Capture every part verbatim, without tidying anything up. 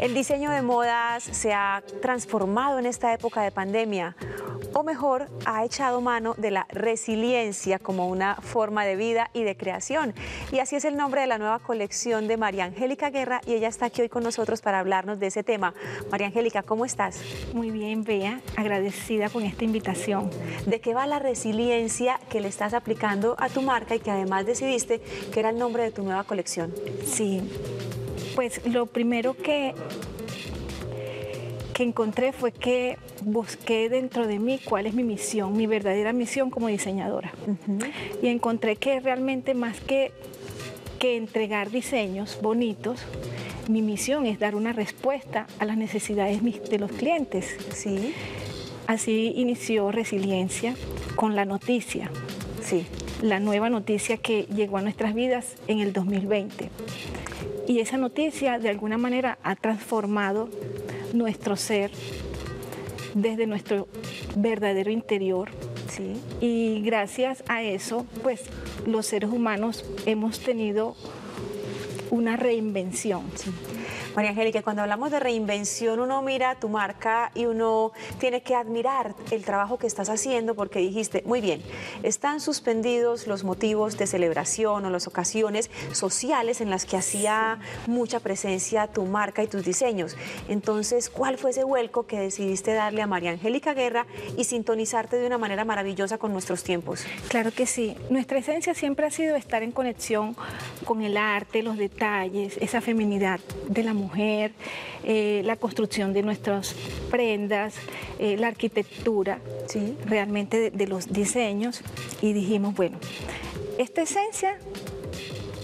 El diseño de modas se ha transformado en esta época de pandemia, o mejor, ha echado mano de la resiliencia como una forma de vida y de creación. Y así es el nombre de la nueva colección de María Angélica Guerra, y ella está aquí hoy con nosotros para hablarnos de ese tema. María Angélica, ¿cómo estás? Muy bien, Bea, agradecida con esta invitación. ¿De qué va la resiliencia que le estás aplicando a tu marca y que además decidiste que era el nombre de tu nueva colección? Sí, pues lo primero que... que encontré fue que busqué dentro de mí cuál es mi misión, mi verdadera misión como diseñadora. Uh-huh. Y encontré que realmente más que, que entregar diseños bonitos, mi misión es dar una respuesta a las necesidades de los clientes. Sí. Así inició Resiliencia con la noticia, sí, la nueva noticia que llegó a nuestras vidas en el dos mil veinte. Y esa noticia de alguna manera ha transformado nuestro ser desde nuestro verdadero interior, ¿sí? Y gracias a eso, pues los seres humanos hemos tenido una reinvención, ¿sí? María Angélica, cuando hablamos de reinvención, uno mira tu marca y uno tiene que admirar el trabajo que estás haciendo, porque dijiste, muy bien, están suspendidos los motivos de celebración o las ocasiones sociales en las que hacía mucha presencia tu marca y tus diseños. Entonces, ¿cuál fue ese vuelco que decidiste darle a María Angélica Guerra y sintonizarte de una manera maravillosa con nuestros tiempos? Claro que sí. Nuestra esencia siempre ha sido estar en conexión con el arte, los detalles, esa feminidad de la mujer, eh, la construcción de nuestras prendas, eh, la arquitectura, ¿sí? Realmente de, de los diseños, y dijimos, bueno, esta esencia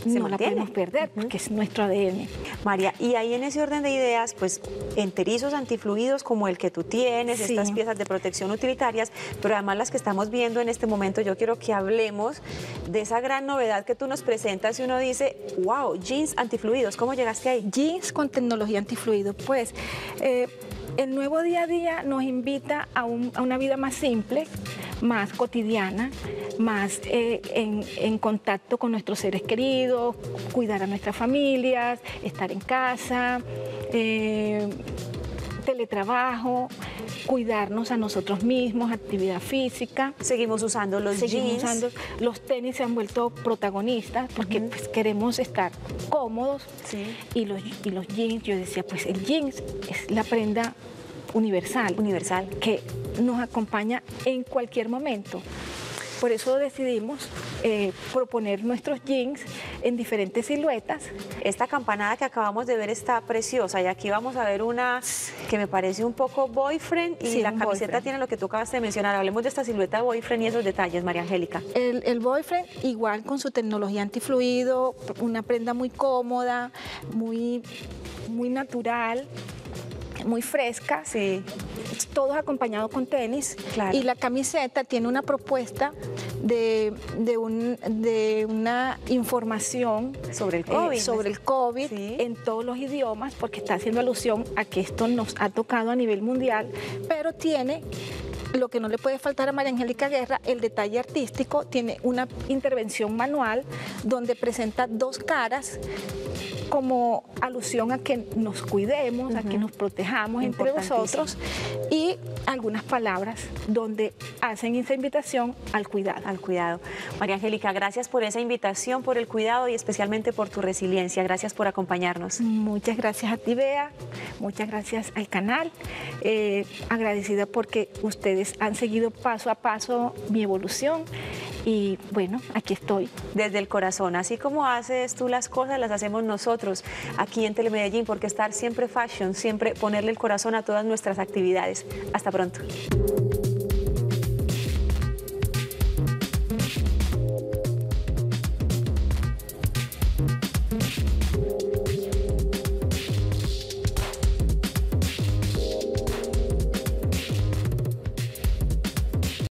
se no mantiene. La podemos perder, uh-huh, porque es nuestro A D N. María, y ahí en ese orden de ideas, pues enterizos antifluidos como el que tú tienes, sí, estas piezas de protección utilitarias, pero además las que estamos viendo en este momento, yo quiero que hablemos de esa gran novedad que tú nos presentas y uno dice, wow, jeans antifluidos, ¿cómo llegaste ahí? Jeans con tecnología antifluido, pues eh, el nuevo día a día nos invita a, un, a una vida más simple, más cotidiana, más eh, en, en contacto con nuestros seres queridos, cuidar a nuestras familias, estar en casa, eh, teletrabajo, cuidarnos a nosotros mismos, actividad física. Seguimos usando los Seguimos jeans. Usando, los tenis se han vuelto protagonistas porque, uh-huh, pues, queremos estar cómodos, sí, y, los, y los jeans, yo decía, pues el jeans es la prenda universal, universal que nos acompaña en cualquier momento. Por eso decidimos eh, proponer nuestros jeans en diferentes siluetas. Esta campanada que acabamos de ver está preciosa, y aquí vamos a ver una que me parece un poco boyfriend, y sí, la camiseta boyfriend tiene lo que tú acabaste de mencionar. Hablemos de esta silueta boyfriend y esos detalles, María Angélica. El, el boyfriend, igual con su tecnología antifluido, una prenda muy cómoda, muy, muy natural, muy fresca, sí, todos acompañados con tenis, claro, y la camiseta tiene una propuesta de, de, un, de una información sobre el COVID, eh, sobre el COVID, sí, en todos los idiomas, porque está haciendo alusión a que esto nos ha tocado a nivel mundial, pero tiene lo que no le puede faltar a María Angélica Guerra, el detalle artístico. Tiene una intervención manual donde presenta dos caras como alusión a que nos cuidemos, uh-huh, a que nos protejamos entre nosotros, y algunas palabras donde hacen esa invitación al cuidado. Al cuidado. María Angélica, gracias por esa invitación, por el cuidado y especialmente por tu resiliencia. Gracias por acompañarnos. Muchas gracias a ti, Bea. Muchas gracias al canal. Eh, agradecida porque ustedes han seguido paso a paso mi evolución. Y bueno, aquí estoy. Desde el corazón, así como haces tú las cosas, las hacemos nosotros aquí en Telemedellín, porque estar siempre fashion, siempre ponerle el corazón a todas nuestras actividades. Hasta pronto.